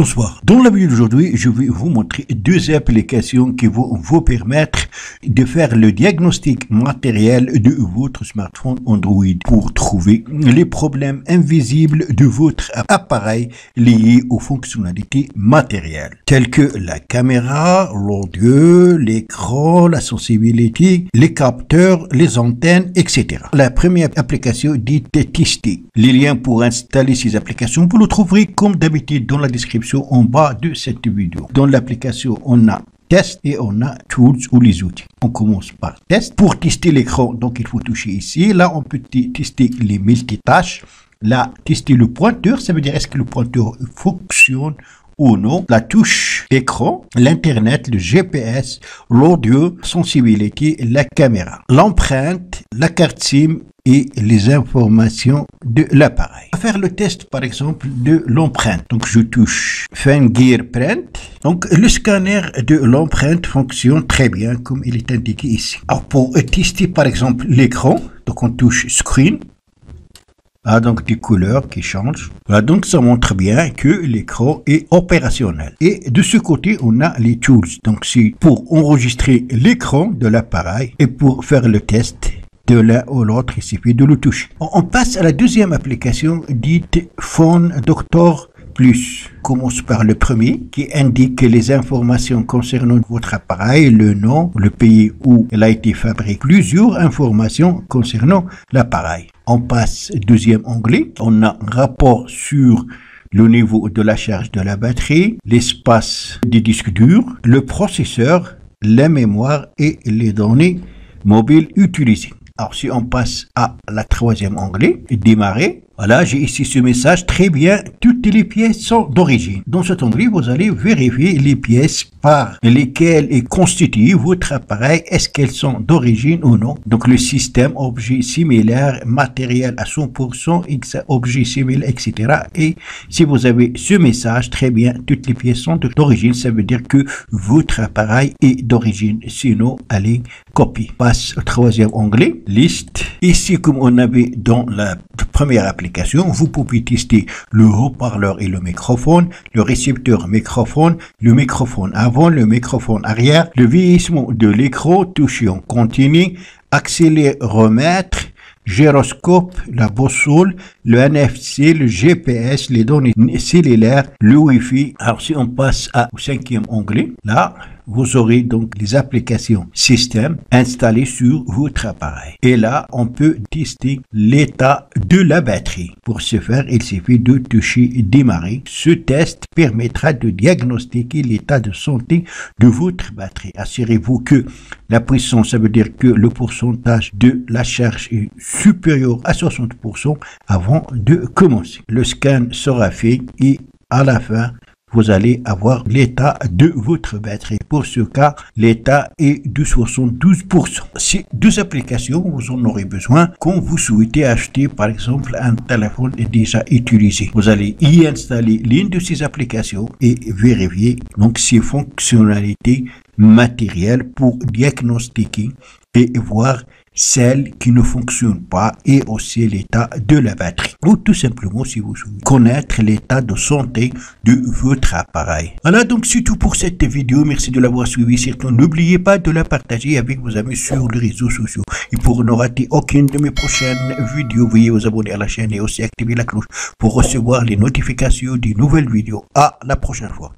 Bonsoir. Dans la vidéo d'aujourd'hui, je vais vous montrer deux applications qui vont vous permettre de faire le diagnostic matériel de votre smartphone Android pour trouver les problèmes invisibles de votre appareil liés aux fonctionnalités matérielles telles que la caméra, l'audio, l'écran, la sensibilité, les capteurs, les antennes, etc. La première application dite Tester. Les liens pour installer ces applications, vous le trouverez comme d'habitude dans la description en bas de cette vidéo. Dans l'application, on a Test et on a Tools ou les outils. On commence par Test. Pour tester l'écran, donc il faut toucher ici. Là, on peut tester les multitâches. Là, tester le pointeur, ça veut dire est-ce que le pointeur fonctionne ou non. La touche écran, l'internet, le GPS, l'audio, sensibilité, la caméra, l'empreinte, la carte SIM et les informations de l'appareil. On va faire le test par exemple de l'empreinte. Donc je touche Finger Print. Donc le scanner de l'empreinte fonctionne très bien comme il est indiqué ici. Alors pour tester par exemple l'écran, donc on touche Screen. Ah, donc des couleurs qui changent. Voilà, donc ça montre bien que l'écran est opérationnel. Et de ce côté, on a les tools. Donc c'est pour enregistrer l'écran de l'appareil et pour faire le test de l'un ou l'autre, il suffit de le toucher. On passe à la deuxième application dite Phone Doctor Plus. On commence par le premier qui indique les informations concernant votre appareil, le nom, le pays où il a été fabriqué, plusieurs informations concernant l'appareil. On passe au deuxième onglet, on a un rapport sur le niveau de la charge de la batterie, l'espace des disques durs, le processeur, la mémoire et les données mobiles utilisées. Alors si on passe à la troisième onglet, démarrer, voilà, j'ai ici ce message, très bien, toutes les pièces sont d'origine. Dans cet onglet, vous allez vérifier les pièces par lesquelles est constitué votre appareil, est-ce qu'elles sont d'origine ou non. Donc le système, objet similaire, matériel à 100%, objet similaire, etc. Et si vous avez ce message, très bien, toutes les pièces sont d'origine, ça veut dire que votre appareil est d'origine, sinon allez copier. Passe au troisième onglet, liste. Ici, comme on avait dans la première application, vous pouvez tester le haut-parleur et le microphone, le récepteur microphone, le microphone avant, le microphone arrière, le vieillissement de l'écran, toucher en continu, accélérer, remettre, gyroscope, la boussole, le NFC, le GPS, les données cellulaires, le Wi-Fi. Alors si on passe au cinquième onglet, là, vous aurez donc les applications système installées sur votre appareil. Et là, on peut tester l'état de la batterie. Pour ce faire, il suffit de toucher démarrer. Ce test permettra de diagnostiquer l'état de santé de votre batterie. Assurez-vous que la puissance, ça veut dire que le pourcentage de la charge est supérieur à 60% avant de commencer. Le scan sera fait et à la fin, vous allez avoir l'état de votre batterie. Pour ce cas, l'état est de 72%. Ces deux applications, vous en aurez besoin quand vous souhaitez acheter, par exemple, un téléphone déjà utilisé. Vous allez y installer l'une de ces applications et vérifier donc ses fonctionnalités matérielles pour diagnostiquer et voir celles qui ne fonctionnent pas et aussi l'état de la batterie. Ou tout simplement, si vous voulez connaître l'état de santé de votre appareil. Voilà, donc c'est tout pour cette vidéo. Merci de l'avoir suivi. Surtout, n'oubliez pas de la partager avec vos amis sur les réseaux sociaux. Et pour ne rater aucune de mes prochaines vidéos, veuillez vous abonner à la chaîne et aussi activer la cloche pour recevoir les notifications des nouvelles vidéos. À la prochaine fois.